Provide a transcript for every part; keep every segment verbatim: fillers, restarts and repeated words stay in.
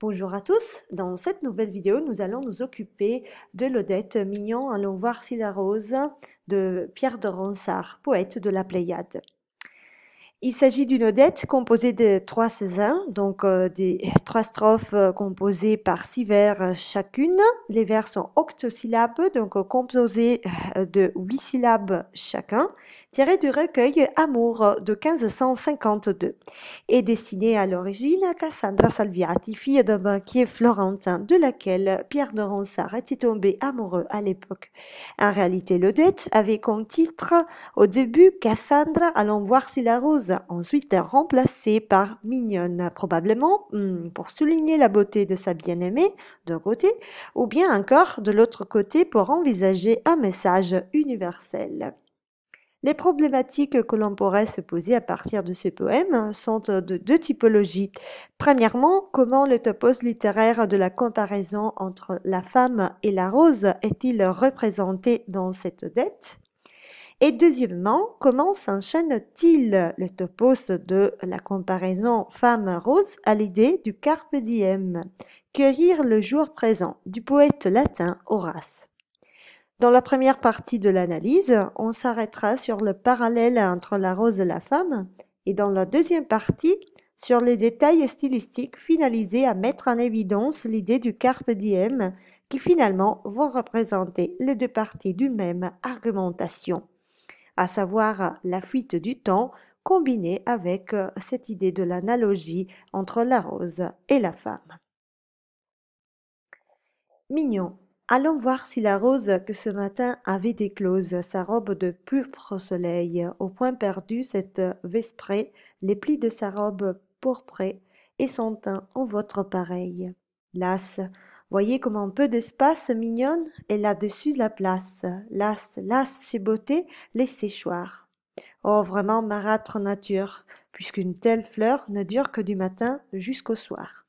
Bonjour à tous, dans cette nouvelle vidéo nous allons nous occuper de l'Odette Mignon, allons voir si la rose de Pierre de Ronsard, poète de la Pléiade. Il s'agit d'une Odette composée de trois saisins, donc euh, des trois strophes composées par six vers chacune. Les vers sont octosyllabes, donc composés de huit syllabes chacun, tirés du recueil Amour de mille cinq cent cinquante-deux et destiné à l'origine à Cassandra Salviati, fille d'un banquier florentin de laquelle Pierre de Ronsard était tombé amoureux à l'époque. En réalité, l'Odette avait comme titre au début Cassandra, allons voir si la rose, ensuite remplacée par mignonne, probablement pour souligner la beauté de sa bien-aimée d'un côté, ou bien encore de l'autre côté pour envisager un message universel. Les problématiques que l'on pourrait se poser à partir de ce poème sont de deux typologies. Premièrement, comment le topos littéraire de la comparaison entre la femme et la rose est-il représenté dans cette Odette? Et deuxièmement, comment s'enchaîne-t-il le topos de la comparaison femme-rose à l'idée du carpe diem, cueillir le jour présent, du poète latin Horace? Dans la première partie de l'analyse, on s'arrêtera sur le parallèle entre la rose et la femme, et dans la deuxième partie, sur les détails stylistiques finalisés à mettre en évidence l'idée du carpe diem, qui finalement vont représenter les deux parties d'une même argumentation, à savoir la fuite du temps combinée avec cette idée de l'analogie entre la rose et la femme. Mignon. Allons voir si la rose que ce matin avait éclose sa robe de pourpre soleil, au point perdu cette vesprée, les plis de sa robe pourprée et son teint en votre pareil. Las, voyez comment peu d'espace, mignonne, et là-dessus la place. Las, las, ses beautés, les séchoirs. Oh, vraiment marâtre nature, puisqu'une telle fleur ne dure que du matin jusqu'au soir.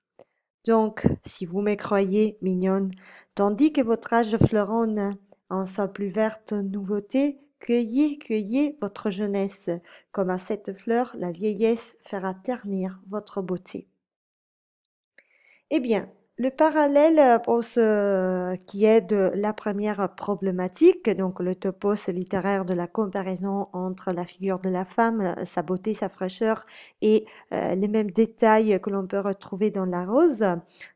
Donc, si vous me croyez, mignonne, tandis que votre âge fleuronne en sa plus verte nouveauté, cueillez, cueillez votre jeunesse, comme à cette fleur la vieillesse fera ternir votre beauté. Eh bien, le parallèle pour ce qui est de la première problématique, donc le topos littéraire de la comparaison entre la figure de la femme, sa beauté, sa fraîcheur et euh, les mêmes détails que l'on peut retrouver dans la rose,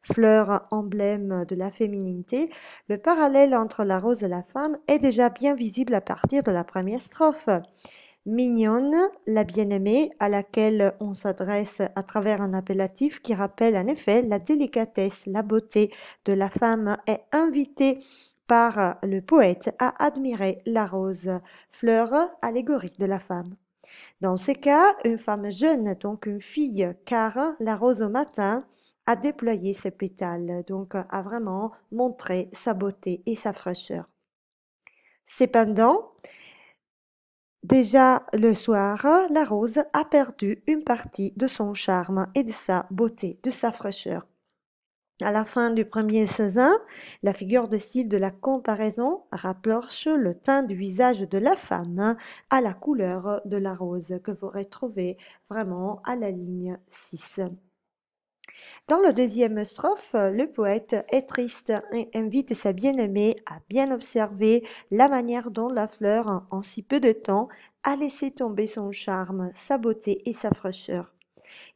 fleur emblème de la féminité, le parallèle entre la rose et la femme est déjà bien visible à partir de la première strophe. Mignonne, la bien-aimée, à laquelle on s'adresse à travers un appellatif qui rappelle en effet la délicatesse, la beauté de la femme, est invitée par le poète à admirer la rose, fleur allégorique de la femme. Dans ces cas, une femme jeune, donc une fille, car la rose au matin a déployé ses pétales, donc a vraiment montré sa beauté et sa fraîcheur. Cependant, déjà le soir, la rose a perdu une partie de son charme et de sa beauté, de sa fraîcheur. À la fin du premier saisin, la figure de style de la comparaison rapproche le teint du visage de la femme à la couleur de la rose, que vous retrouvez vraiment à la ligne six. Dans la deuxième strophe, le poète est triste et invite sa bien-aimée à bien observer la manière dont la fleur, en si peu de temps, a laissé tomber son charme, sa beauté et sa fraîcheur.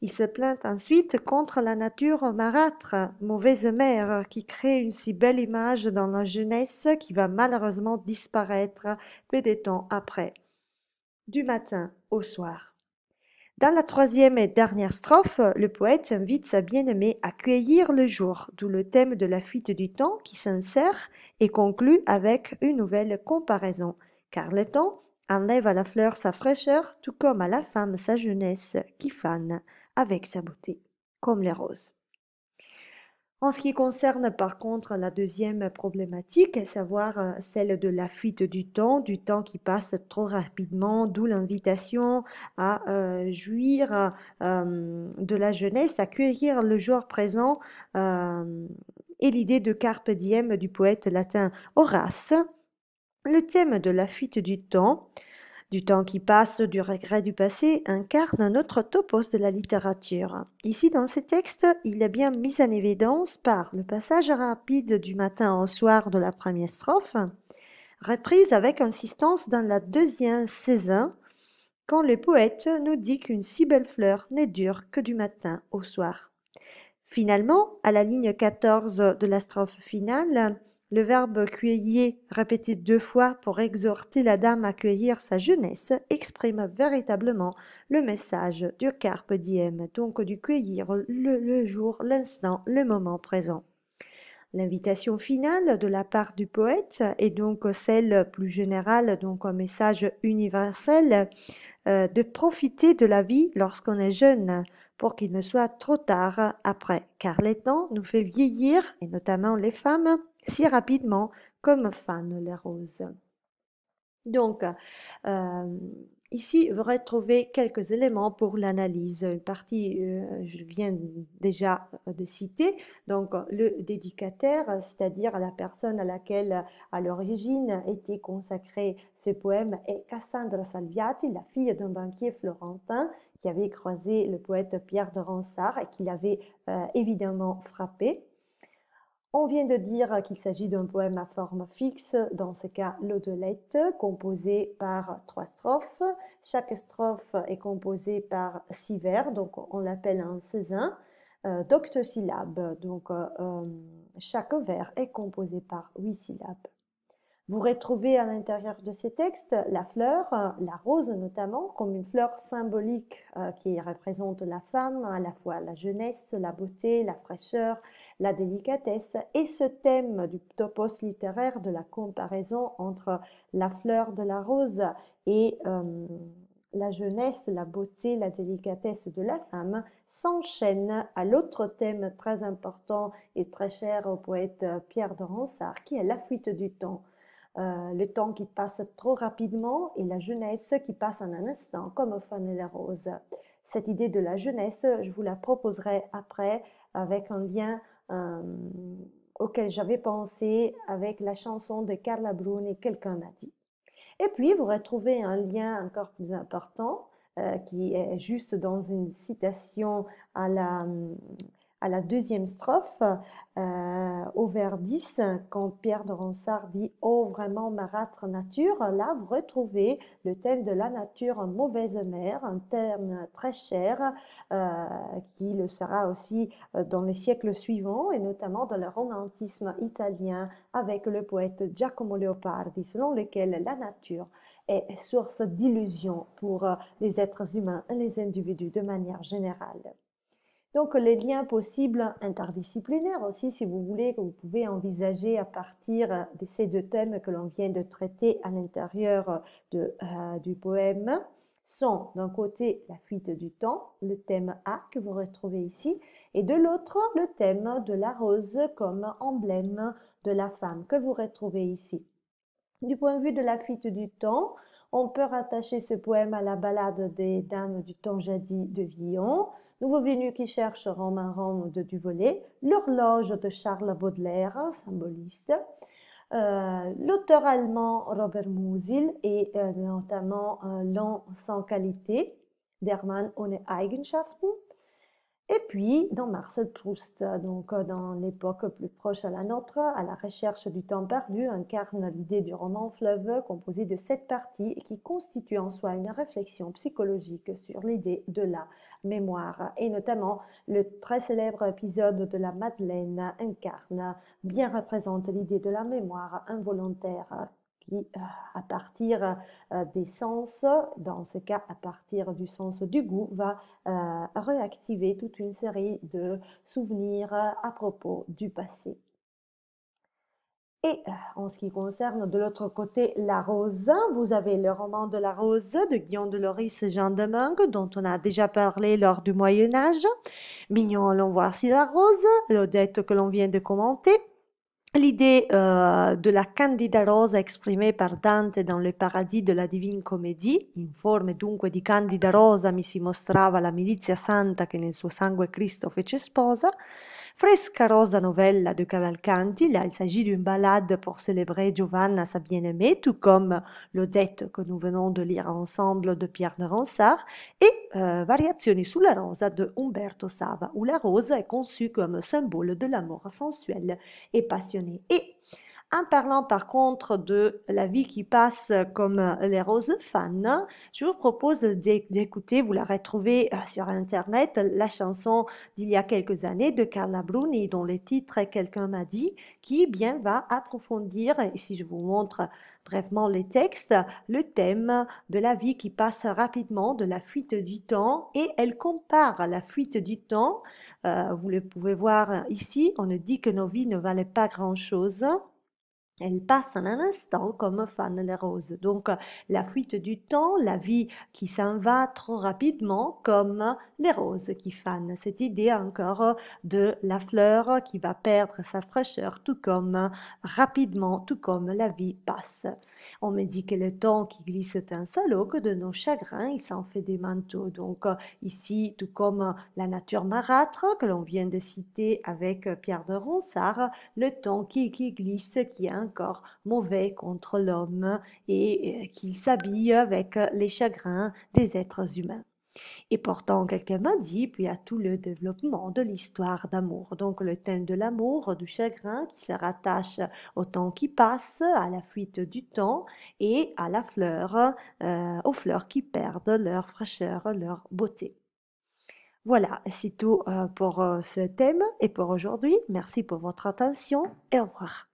Il se plaint ensuite contre la nature marâtre, mauvaise mère, qui crée une si belle image dans la jeunesse qui va malheureusement disparaître peu de temps après, du matin au soir. Dans la troisième et dernière strophe, le poète invite sa bien-aimée à cueillir le jour, d'où le thème de la fuite du temps qui s'insère et conclut avec une nouvelle comparaison, car le temps enlève à la fleur sa fraîcheur, tout comme à la femme sa jeunesse qui fane avec sa beauté, comme les roses. En ce qui concerne par contre la deuxième problématique, à savoir celle de la fuite du temps, du temps qui passe trop rapidement, d'où l'invitation à euh, jouir euh, de la jeunesse, à cueillir le jour présent euh, et l'idée de carpe diem du poète latin Horace. Le thème de la fuite du temps du temps qui passe, du regret du passé, incarne un autre topos de la littérature. Ici, dans ces textes, il est bien mis en évidence par le passage rapide du matin au soir de la première strophe, reprise avec insistance dans la deuxième saison, quand le poète nous dit qu'une si belle fleur n'est dure que du matin au soir. Finalement, à la ligne quatorze de la strophe finale, le verbe « cueillir » répété deux fois pour exhorter la dame à cueillir sa jeunesse exprime véritablement le message du carpe diem, donc du cueillir le, le jour, l'instant, le moment présent. L'invitation finale de la part du poète est donc celle plus générale, donc un message universel, euh, de profiter de la vie lorsqu'on est jeune, pour qu'il ne soit trop tard après, car les temps nous fait vieillir, et notamment les femmes, si rapidement comme fanent les roses. Donc, euh, ici, vous retrouvez quelques éléments pour l'analyse. Une partie, euh, je viens déjà de citer, donc le dédicataire, c'est-à-dire la personne à laquelle, à l'origine, était consacré ce poème, est Cassandra Salviati, la fille d'un banquier florentin, qui avait croisé le poète Pierre de Ronsard et qui l'avait euh, évidemment frappé. On vient de dire qu'il s'agit d'un poème à forme fixe, dans ce cas l'odelette, composé par trois strophes. Chaque strophe est composée par six vers, donc on l'appelle un seisin, euh, d'octosyllabes, donc euh, chaque vers est composé par huit syllabes. Vous retrouvez à l'intérieur de ces textes la fleur, la rose notamment, comme une fleur symbolique euh, qui représente la femme, à la fois la jeunesse, la beauté, la fraîcheur, la délicatesse, et ce thème du topos littéraire de la comparaison entre la fleur de la rose et euh, la jeunesse, la beauté, la délicatesse de la femme s'enchaîne à l'autre thème très important et très cher au poète Pierre de Ronsard, qui est la fuite du temps. Euh, le temps qui passe trop rapidement et la jeunesse qui passe en un instant, comme fanent les roses. Cette idée de la jeunesse, je vous la proposerai après avec un lien euh, auquel j'avais pensé avec la chanson de Carla Bruni, Quelqu'un m'a dit. Et puis, vous retrouvez un lien encore plus important euh, qui est juste dans une citation à la... à la deuxième strophe, euh, au vers dix, quand Pierre de Ronsard dit « Oh, vraiment marâtre nature », là vous retrouvez le thème de la nature en mauvaise mère, un thème très cher euh, qui le sera aussi dans les siècles suivants et notamment dans le romantisme italien avec le poète Giacomo Leopardi, selon lequel la nature est source d'illusion pour les êtres humains et les individus de manière générale. Donc les liens possibles interdisciplinaires aussi, si vous voulez, que vous pouvez envisager à partir de ces deux thèmes que l'on vient de traiter à l'intérieur de, euh, du poème, sont d'un côté la fuite du temps, le thème A que vous retrouvez ici, et de l'autre le thème de la rose comme emblème de la femme que vous retrouvez ici. Du point de vue de la fuite du temps, on peut rattacher ce poème à la ballade des dames du temps jadis de Villon, Nouveau venu qui cherche Rome à Rome de Duvolet, l'horloge de Charles Baudelaire, symboliste, euh, l'auteur allemand Robert Musil et euh, notamment euh, L'an sans qualité, Dermann ohne Eigenschaften, et puis dans Marcel Proust, donc dans l'époque plus proche à la nôtre, à la recherche du temps perdu, incarne l'idée du roman fleuve composé de sept parties et qui constitue en soi une réflexion psychologique sur l'idée de la mémoire. Et notamment, le très célèbre épisode de la Madeleine incarne, bien représente l'idée de la mémoire involontaire qui, à partir des sens, dans ce cas à partir du sens du goût, va euh, réactiver toute une série de souvenirs à propos du passé. Et en ce qui concerne de l'autre côté la rose, vous avez le roman de la rose de Guillaume de Loris et Jean de Meung, dont on a déjà parlé lors du Moyen-Âge. Mignon, allons voir si la rose, l'odette que l'on vient de commenter. L'idée euh, de la candida rosa exprimée par Dante dans le paradis de la Divine Comédie, in forme dunque di candida rosa mi si mostrava la milizia santa che nel suo sangue Cristo fece sposa, Fresca rosa novella de Cavalcanti, là il s'agit d'une ballade pour célébrer Giovanna, sa bien-aimée, tout comme l'Odette que nous venons de lire ensemble de Pierre de Ronsard, et euh, Variazioni sulla rosa de Umberto Sava, où la rose est conçue comme symbole de l'amour sensuel et passionné. Et en parlant par contre de la vie qui passe comme les roses fans, je vous propose d'écouter, vous la retrouvez sur internet, la chanson d'il y a quelques années de Carla Bruni, dont le titre « Quelqu'un m'a dit », qui bien va approfondir, ici je vous montre brièvement les textes, le thème de la vie qui passe rapidement, de la fuite du temps, et elle compare la fuite du temps, euh, vous le pouvez voir ici, on nous dit que nos vies ne valaient pas grand-chose. Elle passe en un instant comme fan les roses. Donc la fuite du temps, la vie qui s'en va trop rapidement comme les roses qui fanent. Cette idée encore de la fleur qui va perdre sa fraîcheur tout comme rapidement, tout comme la vie passe. On me dit que le temps qui glisse est un salaud, que de nos chagrins il s'en fait des manteaux. Donc ici, tout comme la nature marâtre que l'on vient de citer avec Pierre de Ronsard, le temps qui, qui glisse, qui est un corps mauvais contre l'homme et qu'il s'habille avec les chagrins des êtres humains. Et pourtant, quelqu'un m'a dit, puis à tout le développement de l'histoire d'amour. Donc le thème de l'amour, du chagrin qui se rattache au temps qui passe, à la fuite du temps et à la fleur, euh, aux fleurs qui perdent leur fraîcheur, leur beauté. Voilà, c'est tout pour ce thème et pour aujourd'hui. Merci pour votre attention et au revoir.